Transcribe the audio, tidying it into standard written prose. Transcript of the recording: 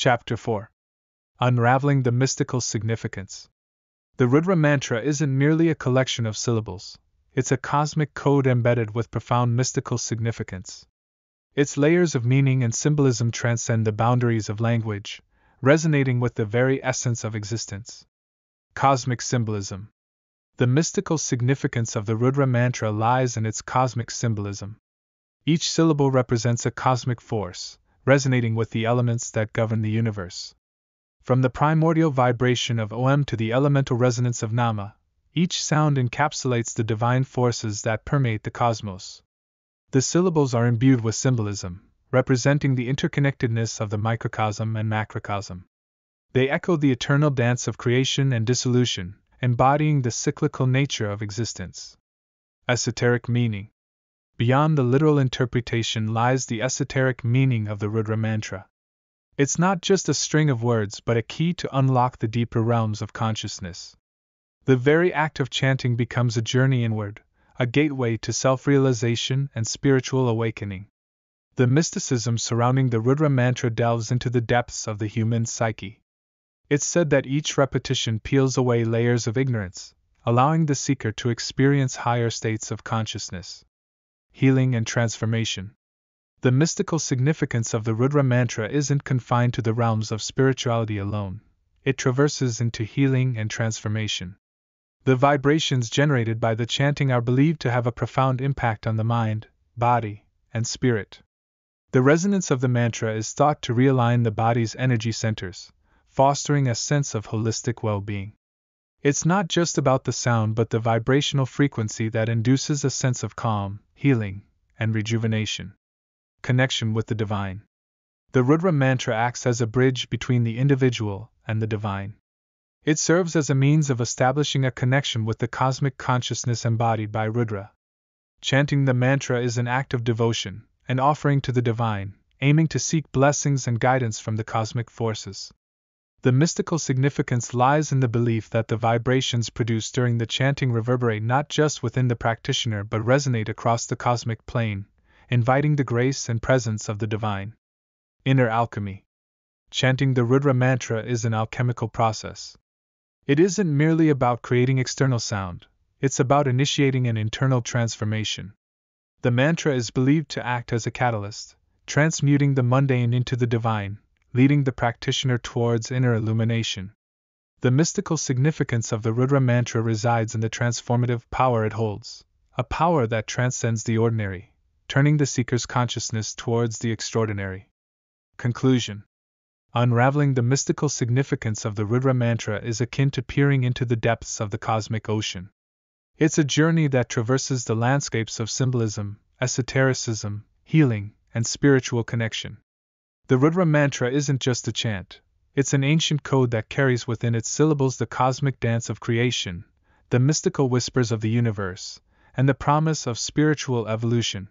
Chapter 4. Unraveling the mystical significance. The Rudra Mantra isn't merely a collection of syllables. It's a cosmic code embedded with profound mystical significance. Its layers of meaning and symbolism transcend the boundaries of language, resonating with the very essence of existence. Cosmic symbolism. The mystical significance of the Rudra Mantra lies in its cosmic symbolism. Each syllable represents a cosmic force, resonating with the elements that govern the universe. From the primordial vibration of OM to the elemental resonance of Nama, each sound encapsulates the divine forces that permeate the cosmos. The syllables are imbued with symbolism, representing the interconnectedness of the microcosm and macrocosm. They echo the eternal dance of creation and dissolution, embodying the cyclical nature of existence. Esoteric meaning. Beyond the literal interpretation lies the esoteric meaning of the Rudra Mantra. It's not just a string of words but a key to unlock the deeper realms of consciousness. The very act of chanting becomes a journey inward, a gateway to self-realization and spiritual awakening. The mysticism surrounding the Rudra Mantra delves into the depths of the human psyche. It's said that each repetition peels away layers of ignorance, allowing the seeker to experience higher states of consciousness. Healing and transformation. The mystical significance of the Rudra Mantra isn't confined to the realms of spirituality alone. It traverses into healing and transformation. The vibrations generated by the chanting are believed to have a profound impact on the mind, body, and spirit. The resonance of the mantra is thought to realign the body's energy centers, fostering a sense of holistic well-being. It's not just about the sound but the vibrational frequency that induces a sense of calm, healing, and rejuvenation. Connection with the divine. The Rudra Mantra acts as a bridge between the individual and the divine. It serves as a means of establishing a connection with the cosmic consciousness embodied by Rudra. Chanting the mantra is an act of devotion, an offering to the divine, aiming to seek blessings and guidance from the cosmic forces. The mystical significance lies in the belief that the vibrations produced during the chanting reverberate not just within the practitioner but resonate across the cosmic plane, inviting the grace and presence of the divine. Inner alchemy. Chanting the Rudra Mantra is an alchemical process. It isn't merely about creating external sound, it's about initiating an internal transformation. The mantra is believed to act as a catalyst, transmuting the mundane into the divine, leading the practitioner towards inner illumination. The mystical significance of the Rudra Mantra resides in the transformative power it holds, a power that transcends the ordinary, turning the seeker's consciousness towards the extraordinary. Conclusion. Unraveling the mystical significance of the Rudra Mantra is akin to peering into the depths of the cosmic ocean. It's a journey that traverses the landscapes of symbolism, esotericism, healing, and spiritual connection. The Rudra Mantra isn't just a chant. It's an ancient code that carries within its syllables the cosmic dance of creation, the mystical whispers of the universe, and the promise of spiritual evolution.